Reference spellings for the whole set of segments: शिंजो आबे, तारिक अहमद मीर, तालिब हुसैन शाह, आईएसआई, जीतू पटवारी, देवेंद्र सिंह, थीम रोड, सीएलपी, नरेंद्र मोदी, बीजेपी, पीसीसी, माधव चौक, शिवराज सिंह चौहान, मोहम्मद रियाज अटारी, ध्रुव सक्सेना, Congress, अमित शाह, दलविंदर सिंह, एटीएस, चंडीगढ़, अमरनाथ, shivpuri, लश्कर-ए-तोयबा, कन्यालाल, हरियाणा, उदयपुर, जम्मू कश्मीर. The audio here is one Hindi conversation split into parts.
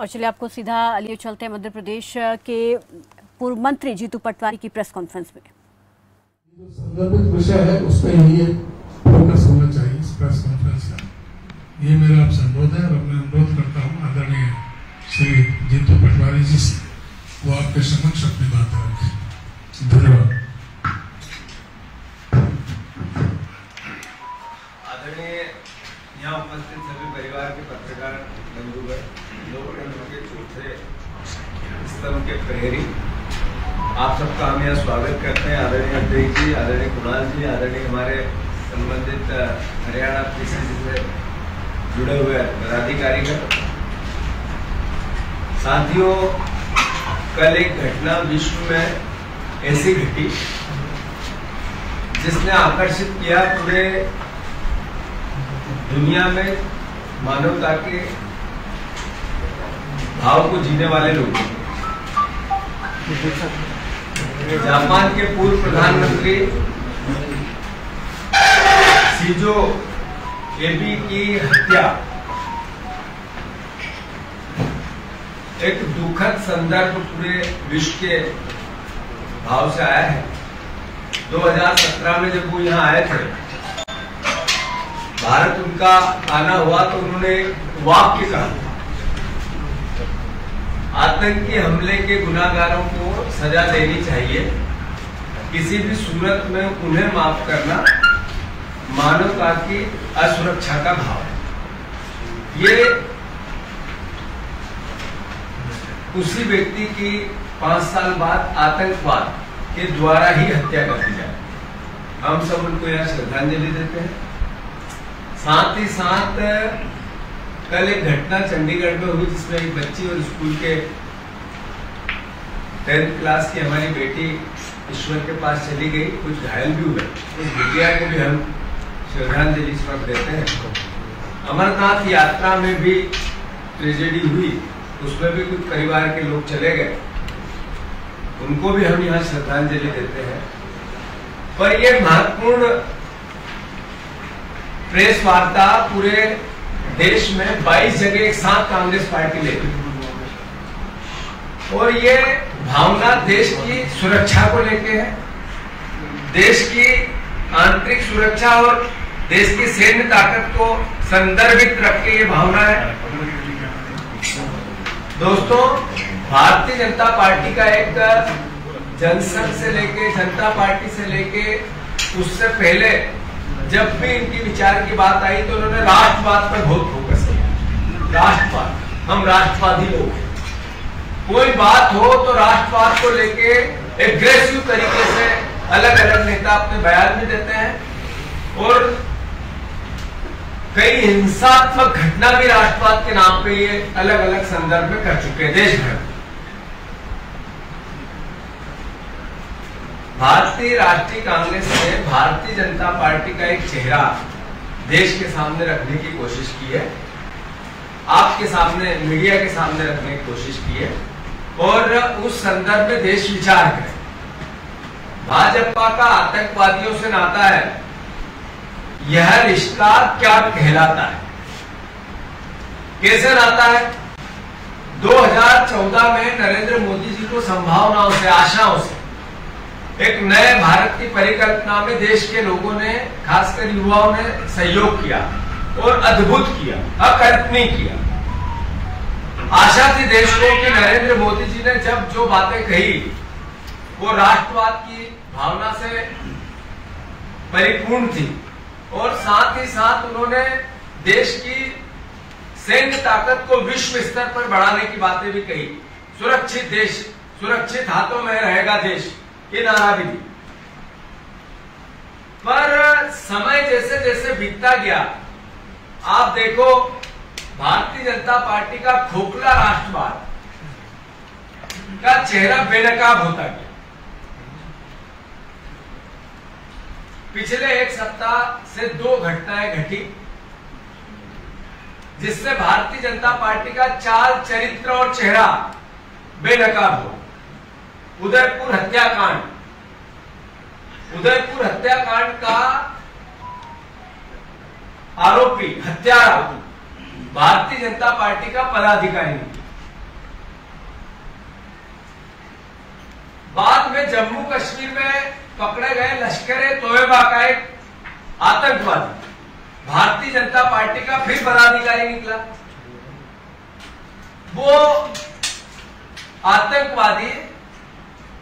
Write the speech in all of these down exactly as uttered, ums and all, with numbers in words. और चलिए आपको सीधा लिए चलते हैं मध्य प्रदेश के पूर्व मंत्री जीतू पटवारी की प्रेस कॉन्फ्रेंस में। जो संदर्भित विषय है उस पर ये फोकस होना चाहिए इस प्रेस कॉन्फ्रेंस का, ये मेरा आपसे अनुरोध है। और मैं अनुरोध करता हूँ आदरणीय श्री जीतू पटवारी जी से वो आपके समक्ष अपनी बात रखें। धन्यवाद। आदरणीय यहाँ उपस्थित सभी परिवार के पत्रकार बंधुगण, लोग उनके छोटे स्तंभ के प्रहरी, आप सबका हम यहाँ स्वागत करते हैं। आदरणीय अध्यक्ष जी, आदरणीय कुणाल जी, आदरणीय हमारे संबंधित हरियाणा पीसीसी से जुड़े हुए पदाधिकारीगण, साथियों, कल एक घटना विश्व में ऐसी घटी जिसने आकर्षित किया पूरे दुनिया में मानवता के भाव को जीने वाले लोग। जापान के पूर्व प्रधानमंत्री शिंजो आबे की हत्या एक दुखद संदर्भ पूरे विश्व के भाव से आया है। दो हज़ार सत्रह में जब वो यहाँ आए थे, भारत उनका आना हुआ तो उन्होंने वाक्य कहा, आतंकी हमले के गुनाहगारों को सजा देनी चाहिए, किसी भी सूरत में उन्हें माफ करना मानवता की असुरक्षा का भाव है। ये उसी व्यक्ति की पांच साल बाद आतंकवाद के द्वारा ही हत्या कर दी जाए। हम सब उनको यहाँ श्रद्धांजलि देते हैं। साथ ही साथ कल एक घटना चंडीगढ़ में हुई जिसमें एक बच्ची और स्कूल के टेंथ क्लास की हमारी बेटी ईश्वर के पास चली गई, कुछ घायल भी हुए। उस बिटिया को भी हम श्रद्धांजलि इस वक्त देते हैं। अमरनाथ यात्रा में भी ट्रेजेडी हुई, उसमें भी कुछ परिवार के लोग चले गए, उनको भी हम यहाँ श्रद्धांजलि देते हैं। पर यह महत्वपूर्ण प्रेस वार्ता पूरे देश में बाईस जगह एक साथ कांग्रेस पार्टी ले गई, और ये भावना देश की सुरक्षा को लेके है, देश की आंतरिक सुरक्षा और देश की सैन्य ताकत को संदर्भित रख के ये भावना है। दोस्तों, भारतीय जनता पार्टी का एक जनसंघ से लेके जनता पार्टी से लेके उससे पहले जब भी इनकी विचार की बात आई तो उन्होंने राष्ट्रवाद पर बहुत फोकस किया। राष्ट्रवाद, हम राष्ट्रवादी लोग हैं, कोई बात हो तो राष्ट्रवाद को लेके एग्रेसिव तरीके से अलग अलग नेता अपने बयान भी देते हैं, और कई हिंसात्मक घटना भी राष्ट्रवाद के नाम पे ये अलग अलग संदर्भ में कर चुके हैं देश भर में। भारतीय राष्ट्रीय कांग्रेस ने भारतीय जनता पार्टी का एक चेहरा देश के सामने रखने की कोशिश की है, आपके सामने, मीडिया के सामने रखने की कोशिश की है, और उस संदर्भ में देश विचार करे। भाजपा का आतंकवादियों से नाता है, यह रिश्ता क्या कहलाता है, कैसे नाता है? दो हज़ार चौदह में नरेंद्र मोदी जी को संभावनाओं से, आशाओं से, एक नए भारत की परिकल्पना में देश के लोगों ने, खासकर युवाओं ने सहयोग किया और अद्भुत किया, अकल्पनीय किया। आशा थी देश को कि नरेंद्र मोदी जी ने जब जो बातें कही वो राष्ट्रवाद की भावना से परिपूर्ण थी, और साथ ही साथ उन्होंने देश की सैन्य ताकत को विश्व स्तर पर बढ़ाने की बातें भी कही। सुरक्षित देश, सुरक्षित हाथों में रहेगा देश, ये नारा भी दी। पर समय जैसे जैसे बीतता गया, आप देखो भारतीय जनता पार्टी का खोखला राष्ट्रवाद का चेहरा बेनकाब होता गया। पिछले एक सप्ताह से दो घटनाएं घटी जिससे भारतीय जनता पार्टी का चाल, चरित्र और चेहरा बेनकाब हो। उदयपुर हत्याकांड, उदयपुर हत्याकांड का आरोपी, हत्यारा भारतीय जनता पार्टी का पदाधिकारी, में जम्मू कश्मीर में पकड़े गए लश्कर-ए-तोयबा का एक आतंकवादी भारतीय जनता पार्टी का फिर पदाधिकारी निकला। वो आतंकवादी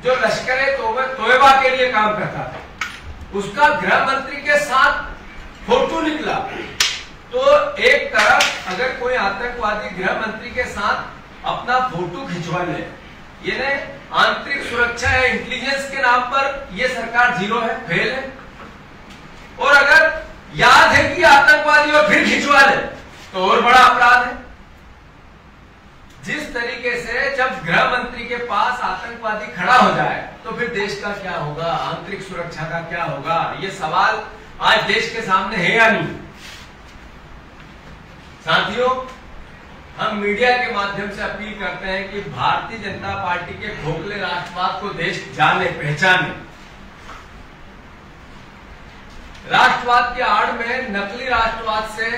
जो लश्कर-ए-तोयबा के लिए काम करता था, उसका गृह मंत्री के साथ फोटो निकला। तो एक तरफ अगर कोई आतंकवादी गृह मंत्री के साथ अपना फोटो खिंचवा ले, ये ने आंतरिक सुरक्षा है, इंटेलिजेंस के नाम पर ये सरकार जीरो है, फेल है। और अगर याद है कि आतंकवादी और फिर खिंचवा ले तो और बड़ा अपराध है। जिस तरीके से जब गृह मंत्री के पास आतंकवादी खड़ा हो जाए तो फिर देश का क्या होगा, आंतरिक सुरक्षा का क्या होगा, ये सवाल आज देश के सामने है या नहीं। साथियों, हम मीडिया के माध्यम से अपील करते हैं कि भारतीय जनता पार्टी के खोखले राष्ट्रवाद को देश जाने पहचाने। राष्ट्रवाद के आड़ में नकली राष्ट्रवाद से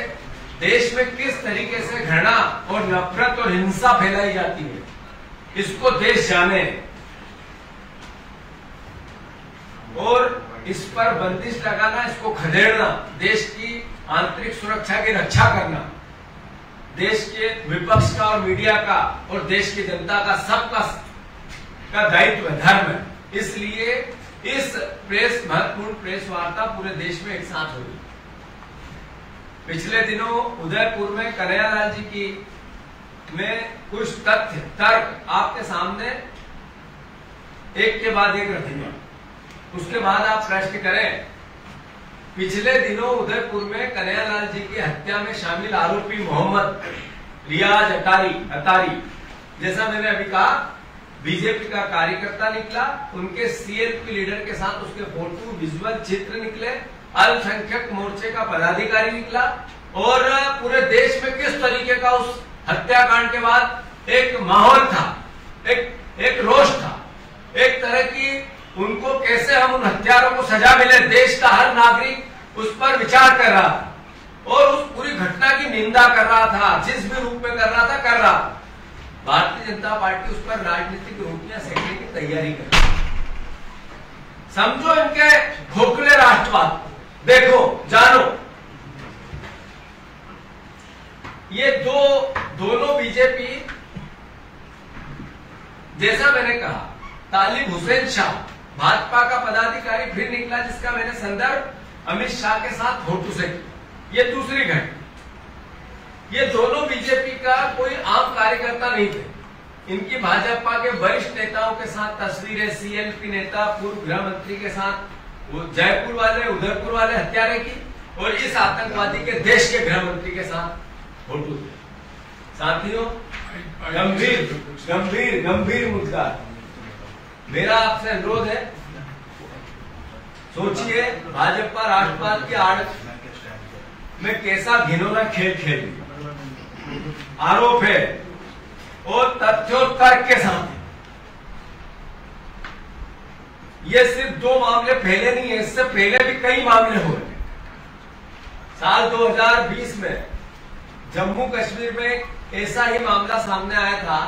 देश में किस तरीके से घृणा और नफरत और हिंसा फैलाई जाती है, इसको देश जाने और इस पर बंदिश लगाना, इसको खदेड़ना, देश की आंतरिक सुरक्षा की रक्षा करना देश के विपक्ष का और मीडिया का और देश की जनता का सबका का दायित्व है, धर्म है। इसलिए इस प्रेस महत्वपूर्ण प्रेस वार्ता पूरे देश में एक साथ होगी। पिछले दिनों उदयपुर में कन्यालाल जी की में कुछ तथ्य तर्क आपके सामने एक के बाद एक रखेंगे, उसके बाद आप प्रश्न करें। पिछले दिनों उदयपुर में कन्यालाल जी की हत्या में शामिल आरोपी मोहम्मद रियाज अटारी अटारी जैसा मैंने अभी कहा, बीजेपी का कार्यकर्ता निकला। उनके सीएलपी लीडर के साथ उसके फोटो विजुअल चित्र निकले। अल्पसंख्यक मोर्चे का पदाधिकारी निकला। और पूरे देश में किस तरीके का उस हत्याकांड के बाद एक माहौल था, एक एक रोष था, एक तरह की उनको कैसे हम उन हत्यारों को सजा मिले, देश का हर नागरिक उस पर विचार कर रहा था और उस पूरी घटना की निंदा कर रहा था, जिस भी रूप में कर रहा था कर रहा था। भारतीय जनता पार्टी उस पर राजनीतिक रोटियां सेकने की तैयारी कर रही। समझो इनके खोखले राष्ट्रवाद, देखो जानो। ये दो दोनों बीजेपी, जैसा मैंने कहा, तालिब हुसैन शाह भाजपा का पदाधिकारी फिर निकला, जिसका मैंने संदर्भ अमित शाह के साथ फोटो से किया। ये दूसरी घटना। ये दोनों बीजेपी का कोई आम कार्यकर्ता नहीं थे। इनकी भाजपा के वरिष्ठ नेताओं के साथ तस्वीरें, सीएलपी नेता, पूर्व गृह मंत्री के साथ वो जयपुर वाले उदयपुर वाले हत्यारे की, और इस आतंकवादी के देश के गृह मंत्री के साथ फोटो। साथियों, गंभीर गंभीर गंभीर मुद्दा। मेरा आपसे अनुरोध है, सोचिए भाजपा राष्ट्रवाद की आड़ में कैसा घिनौना खेल खेल आरोप है और तथ्यों तर्क के साथ। ये सिर्फ दो मामले पहले नहीं है, इससे पहले भी कई मामले हुए। साल दो हजार बीस में जम्मू कश्मीर में ऐसा ही मामला सामने आया था,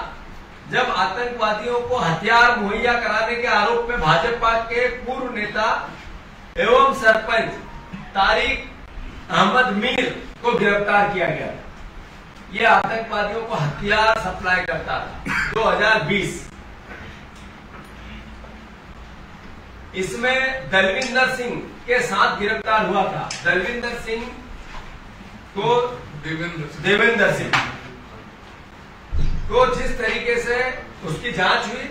जब आतंकवादियों को हथियार मुहैया कराने के आरोप में भाजपा के पूर्व नेता एवं सरपंच तारिक अहमद मीर को गिरफ्तार किया गया। ये आतंकवादियों को हथियार सप्लाई करता था। दो हजार बीस इसमें दलविंदर सिंह के साथ गिरफ्तार हुआ था। दलविंदर सिंह को देवेंद्र सिंह तो जिस तरीके से उसकी जांच हुई,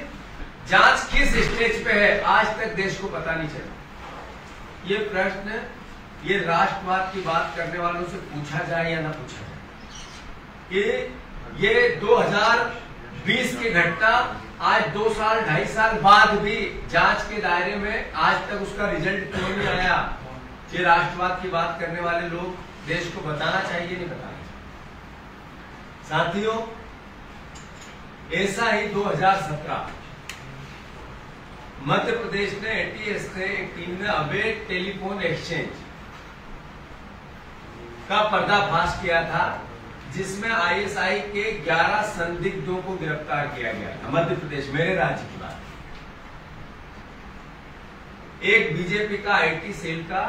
जांच किस स्टेज पे है आज तक देश को पता नहीं चला। ये प्रश्न ये राष्ट्रवाद की बात करने वालों से पूछा जाए या ना पूछा जाए। ये ये दो हजार बीस की घटना आज दो साल ढाई साल बाद भी जांच के दायरे में, आज तक उसका रिजल्ट क्यों नहीं आया? ये राष्ट्रवाद की बात करने वाले लोग देश को बताना चाहिए, नहीं बताना चाहिए। साथियों, ऐसा ही दो हजार सत्रह मध्य प्रदेश ने एटीएस से एक टीम ने अबे टेलीफोन एक्सचेंज का पर्दाफाश किया था, जिसमें आईएसआई के ग्यारह संदिग्धों को गिरफ्तार किया गया था। मध्य प्रदेश, मेरे राज्य की बात। एक बीजेपी का आईटी सेल का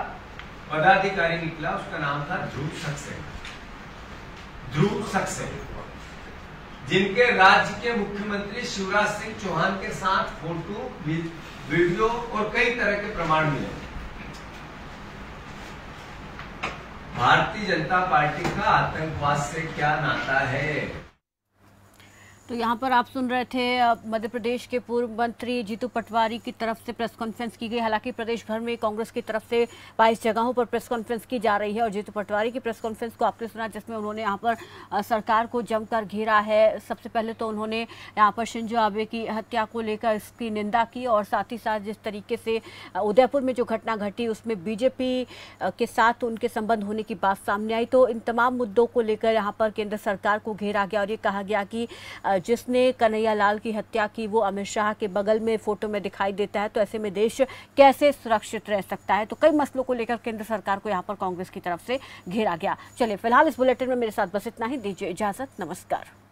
पदाधिकारी निकला, उसका नाम था ध्रुव सक्सेना। ध्रुव सक्सेना जिनके राज्य के मुख्यमंत्री शिवराज सिंह चौहान के साथ फोटो, वीडियो और कई तरह के प्रमाण मिले। भारतीय जनता पार्टी का आतंकवाद से क्या नाता है? तो यहाँ पर आप सुन रहे थे मध्य प्रदेश के पूर्व मंत्री जीतू पटवारी की तरफ से प्रेस कॉन्फ्रेंस की गई। हालांकि प्रदेश भर में कांग्रेस की तरफ से बाईस जगहों पर प्रेस कॉन्फ्रेंस की जा रही है और जीतू पटवारी की प्रेस कॉन्फ्रेंस को आपने सुना, जिसमें उन्होंने यहाँ पर सरकार को जमकर घेरा है। सबसे पहले तो उन्होंने यहाँ पर शिंजो आबे की हत्या को लेकर इसकी निंदा की और साथ ही साथ जिस तरीके से उदयपुर में जो घटना घटी उसमें बीजेपी के साथ उनके संबंध होने की बात सामने आई। तो इन तमाम मुद्दों को लेकर यहाँ पर केंद्र सरकार को घेरा गया और ये कहा गया कि जिसने कन्यालाल की हत्या की वो अमित शाह के बगल में फोटो में दिखाई देता है, तो ऐसे में देश कैसे सुरक्षित रह सकता है। तो कई मसलों को लेकर केंद्र सरकार को यहाँ पर कांग्रेस की तरफ से घेरा गया। चलिए फिलहाल इस बुलेटिन में मेरे साथ बस इतना ही, दीजिए इजाजत, नमस्कार।